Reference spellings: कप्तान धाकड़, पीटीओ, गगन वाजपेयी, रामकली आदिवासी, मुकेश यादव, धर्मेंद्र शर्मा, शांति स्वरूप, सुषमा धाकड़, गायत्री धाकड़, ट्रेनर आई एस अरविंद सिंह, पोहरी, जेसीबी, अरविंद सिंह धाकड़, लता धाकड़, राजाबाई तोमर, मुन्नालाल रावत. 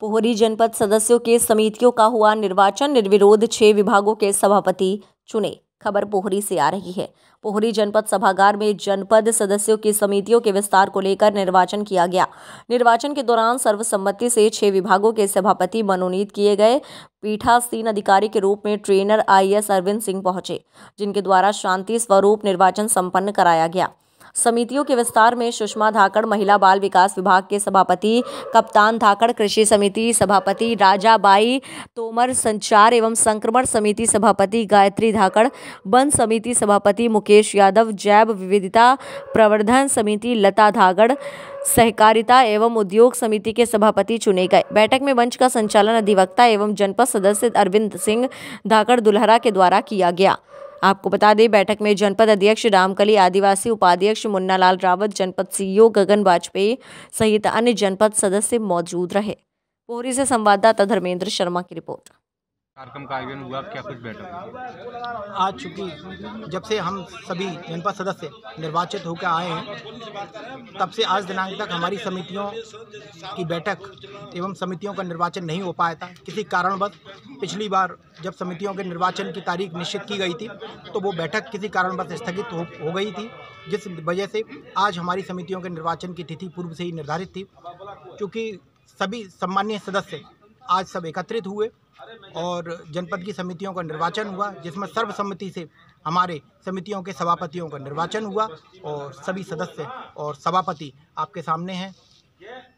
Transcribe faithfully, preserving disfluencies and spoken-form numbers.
पोहरी जनपद सदस्यों के समितियों का हुआ निर्वाचन, निर्विरोध छह विभागों के सभापति चुने। खबर पोहरी से आ रही है। पोहरी जनपद सभागार में जनपद सदस्यों की समितियों के विस्तार को लेकर निर्वाचन किया गया। निर्वाचन के दौरान सर्वसम्मति से छह विभागों के सभापति मनोनीत किए गए। पीठासीन अधिकारी के रूप में ट्रेनर आई एस अरविंद सिंह पहुंचे, जिनके द्वारा शांति स्वरूप निर्वाचन संपन्न कराया गया। समितियों के विस्तार में सुषमा धाकड़ महिला बाल विकास विभाग के सभापति, कप्तान धाकड़ कृषि समिति सभापति, राजाबाई तोमर संचार एवं संक्रमण समिति सभापति, गायत्री धाकड़ वन समिति सभापति, मुकेश यादव जैव विविधता प्रवर्धन समिति, लता धाकड़ सहकारिता एवं उद्योग समिति के सभापति चुने गए। बैठक में मंच का संचालन अधिवक्ता एवं जनपद सदस्य अरविंद सिंह धाकड़ दुल्हरा के द्वारा किया गया। आपको बता दें, बैठक में जनपद अध्यक्ष रामकली आदिवासी, उपाध्यक्ष मुन्नालाल रावत, जनपद सीईओ गगन वाजपेयी सहित अन्य जनपद सदस्य मौजूद रहे। पोहरी से संवाददाता धर्मेंद्र शर्मा की रिपोर्ट। कार्यक्रम का आयोजन हुआ, क्या कुछ बैठक आज? चूंकि जब से हम सभी जनपद सदस्य निर्वाचित होकर आए हैं, तब से आज दिनांक तक हमारी समितियों की बैठक एवं समितियों का निर्वाचन नहीं हो पाया था। किसी कारणवश पिछली बार जब समितियों के निर्वाचन की तारीख निश्चित की गई थी तो वो बैठक किसी कारणवश स्थगित हो, हो गई थी, जिस वजह से आज हमारी समितियों के निर्वाचन की तिथि पूर्व से ही निर्धारित थी। चूँकि सभी सम्मानीय सदस्य आज सब एकत्रित हुए और जनपद की समितियों का निर्वाचन हुआ, जिसमें सर्वसम्मति से हमारे समितियों के सभापतियों का निर्वाचन हुआ और सभी सदस्य और सभापति आपके सामने हैं।